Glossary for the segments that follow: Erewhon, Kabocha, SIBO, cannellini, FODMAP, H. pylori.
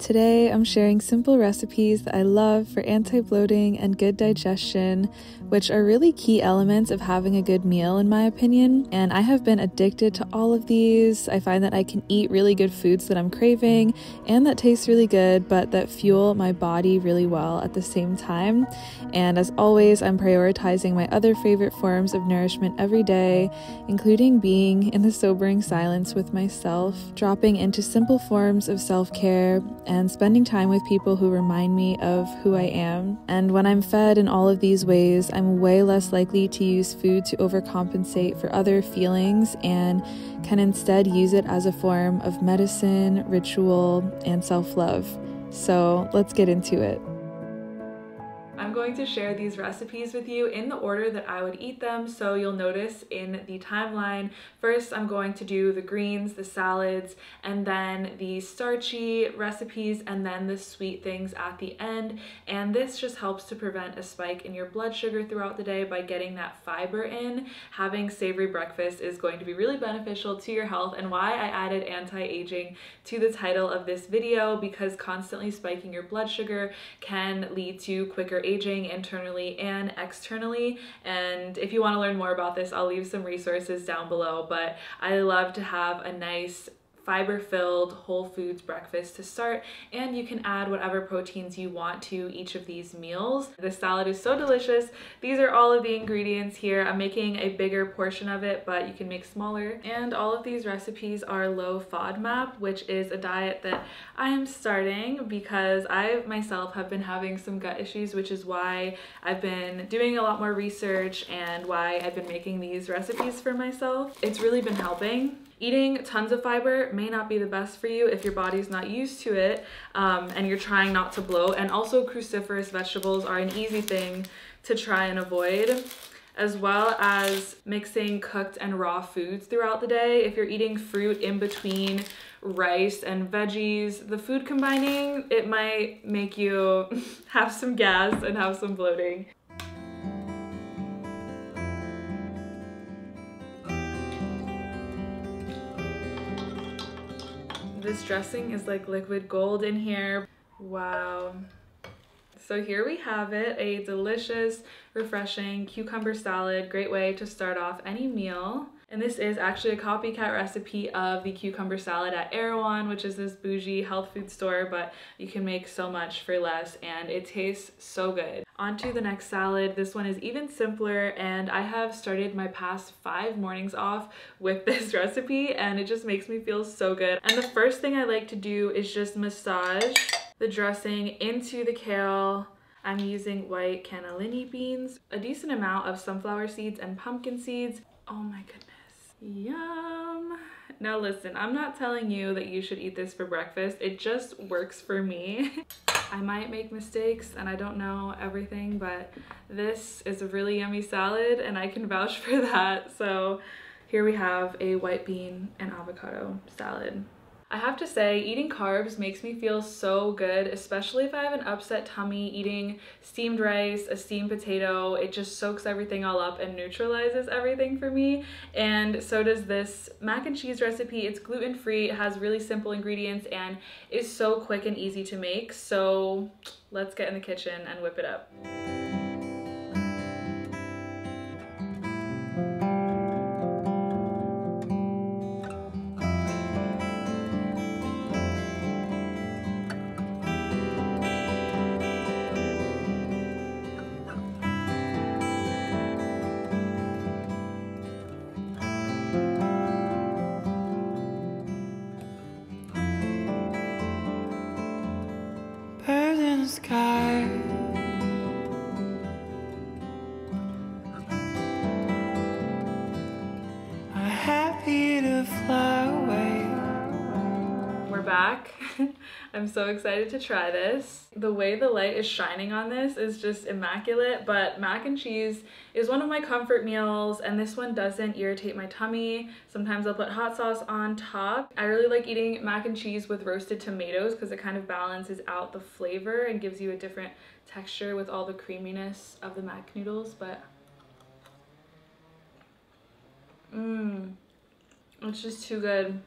Today I'm sharing simple recipes that I love for anti-bloating and good digestion, which are really key elements of having a good meal in my opinion, and I have been addicted to all of these. I find that I can eat really good foods that I'm craving and that taste really good, but that fuel my body really well at the same time. And as always, I'm prioritizing my other favorite forms of nourishment every day, including being in the sobering silence with myself, dropping into simple forms of self-care, and spending time with people who remind me of who I am. And when I'm fed in all of these ways, I'm way less likely to use food to overcompensate for other feelings and can instead use it as a form of medicine, ritual, and self-love. So let's get into it. I'm going to share these recipes with you in the order that I would eat them, so you'll notice in the timeline. First, I'm going to do the greens, the salads, and then the starchy recipes, and then the sweet things at the end. And this just helps to prevent a spike in your blood sugar throughout the day by getting that fiber in. Having savory breakfast is going to be really beneficial to your health, and why I added anti-aging to the title of this video, because constantly spiking your blood sugar can lead to quicker aging internally and externally. And if you want to learn more about this, I'll leave some resources down below, but I love to have a nice fiber-filled whole foods breakfast to start, and you can add whatever proteins you want to each of these meals. This salad is so delicious. These are all of the ingredients here. I'm making a bigger portion of it, but you can make smaller. And all of these recipes are low FODMAP, which is a diet that I am starting because I myself have been having some gut issues, which is why I've been doing a lot more research and why I've been making these recipes for myself. It's really been helping. Eating tons of fiber may not be the best for you if your body's not used to it and you're trying not to bloat. And also cruciferous vegetables are an easy thing to try and avoid, as well as mixing cooked and raw foods throughout the day. If you're eating fruit in between rice and veggies, the food combining, it might make you have some gas and have some bloating. This dressing is like liquid gold in here. Wow. So here we have it, a delicious, refreshing cucumber salad. Great way to start off any meal. And this is actually a copycat recipe of the cucumber salad at Erewhon, which is this bougie health food store, but you can make so much for less and it tastes so good. On to the next salad. This one is even simpler, and I have started my past 5 mornings off with this recipe, and it just makes me feel so good. And the first thing I like to do is just massage the dressing into the kale. I'm using white cannellini beans, a decent amount of sunflower seeds and pumpkin seeds. Oh my goodness. Yum. Now listen, I'm not telling you that you should eat this for breakfast. It just works for me. I might make mistakes and I don't know everything, but this is a really yummy salad and I can vouch for that. So here we have a white bean and avocado salad. I have to say, eating carbs makes me feel so good, especially if I have an upset tummy. Eating steamed rice, a steamed potato, it just soaks everything all up and neutralizes everything for me. And so does this mac and cheese recipe. It's gluten-free, it has really simple ingredients, and is so quick and easy to make. So let's get in the kitchen and whip it up. We're back. I'm so excited to try this. The way the light is shining on this is just immaculate, but mac and cheese is one of my comfort meals, and this one doesn't irritate my tummy. Sometimes I'll put hot sauce on top. I really like eating mac and cheese with roasted tomatoes because it kind of balances out the flavor and gives you a different texture with all the creaminess of the mac noodles, but it's just too good.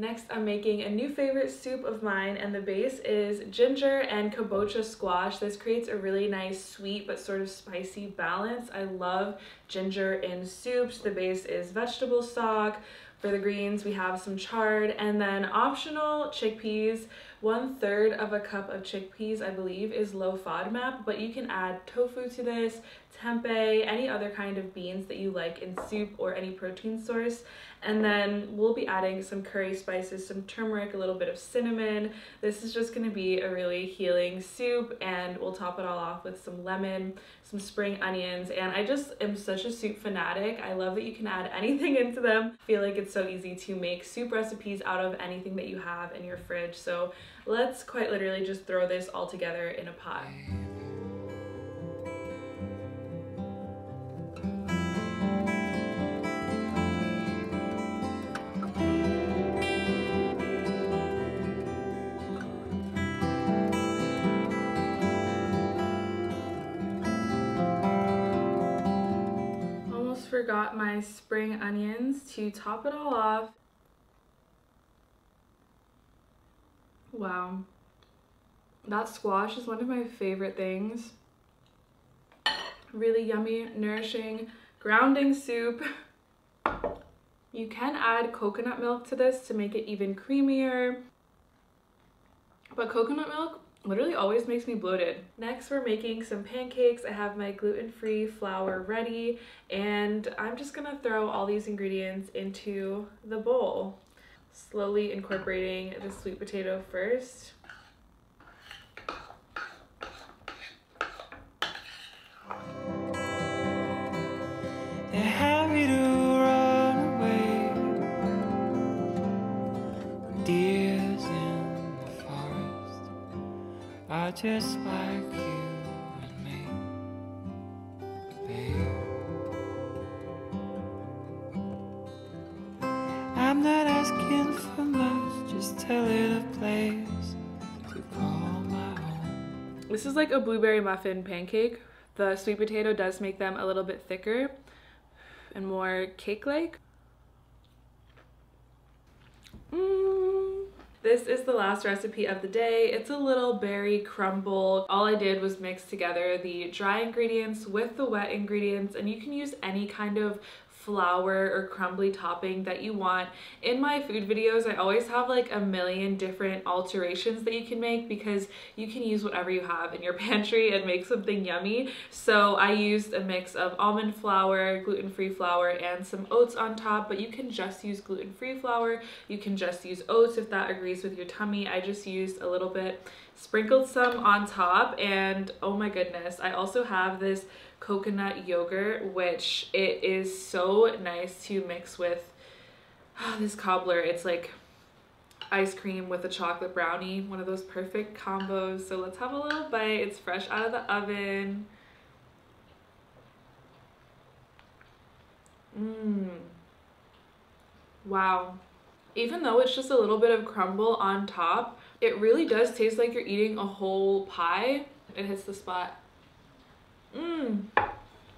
Next, I'm making a new favorite soup of mine, and the base is ginger and kabocha squash. This creates a really nice sweet but sort of spicy balance. I love ginger in soups. The base is vegetable stock. For the greens, we have some chard, and then optional chickpeas. 1/3 of a cup of chickpeas, I believe, is low FODMAP, but you can add tofu to this, tempeh, any other kind of beans that you like in soup or any protein source. And then we'll be adding some curry spices, some turmeric, a little bit of cinnamon. This is just gonna be a really healing soup, and we'll top it all off with some lemon, some spring onions. And I just am such a soup fanatic. I love that you can add anything into them. I feel like it's so easy to make soup recipes out of anything that you have in your fridge. So let's quite literally just throw this all together in a pot. Got my spring onions to top it all off. Wow, that squash is one of my favorite things. Really yummy, nourishing, grounding soup. You can add coconut milk to this to make it even creamier, but coconut milk literally always makes me bloated. Next, we're making some pancakes. I have my gluten-free flour ready, and I'm just gonna throw all these ingredients into the bowl, slowly incorporating the sweet potato first. Just like you and me, babe. I'm not asking for much, just tell it a place to call my home. This is like a blueberry muffin pancake. The sweet potato does make them a little bit thicker and more cake-like. This is the last recipe of the day. It's a little berry crumble. All I did was mix together the dry ingredients with the wet ingredients, and you can use any kind of flour or crumbly topping that you want. In my food videos, I always have like a million different alterations that you can make because you can use whatever you have in your pantry and make something yummy. So I used a mix of almond flour, gluten-free flour, and some oats on top, but you can just use gluten-free flour. You can just use oats if that agrees with your tummy. I just used a little bit, sprinkled some on top, and oh my goodness, I also have this coconut yogurt, which it is so nice to mix with this cobbler. It's like ice cream with a chocolate brownie, one of those perfect combos. So let's have a little bite. It's fresh out of the oven. Wow. Even though it's just a little bit of crumble on top, it really does taste like you're eating a whole pie. It hits the spot.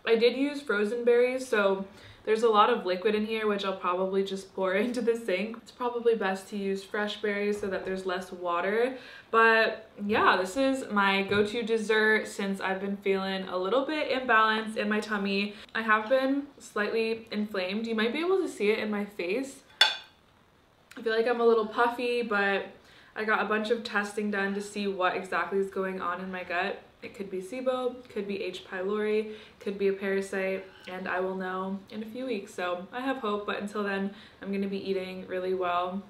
I did use frozen berries, so there's a lot of liquid in here, which I'll probably just pour into the sink. It's probably best to use fresh berries so that there's less water. But yeah, this is my go-to dessert since I've been feeling a little bit imbalanced in my tummy. I have been slightly inflamed. You might be able to see it in my face. I feel like I'm a little puffy, but I got a bunch of testing done to see what exactly is going on in my gut. It could be SIBO, could be H. pylori, could be a parasite, and I will know in a few weeks. So I have hope, but until then, I'm going to be eating really well,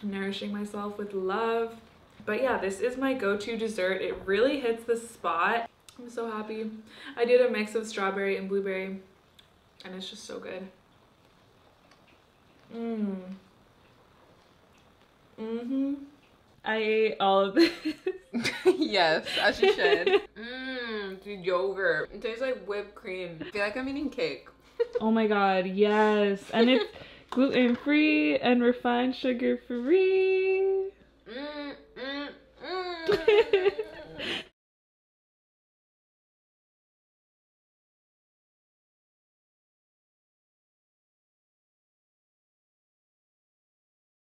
nourishing myself with love. But yeah, this is my go-to dessert. It really hits the spot. I'm so happy. I did a mix of strawberry and blueberry, and it's just so good. I ate all of this. Yes, as you should. The yogurt. It tastes like whipped cream. I feel like I'm eating cake. Oh my god, yes. And it's gluten-free and refined sugar-free.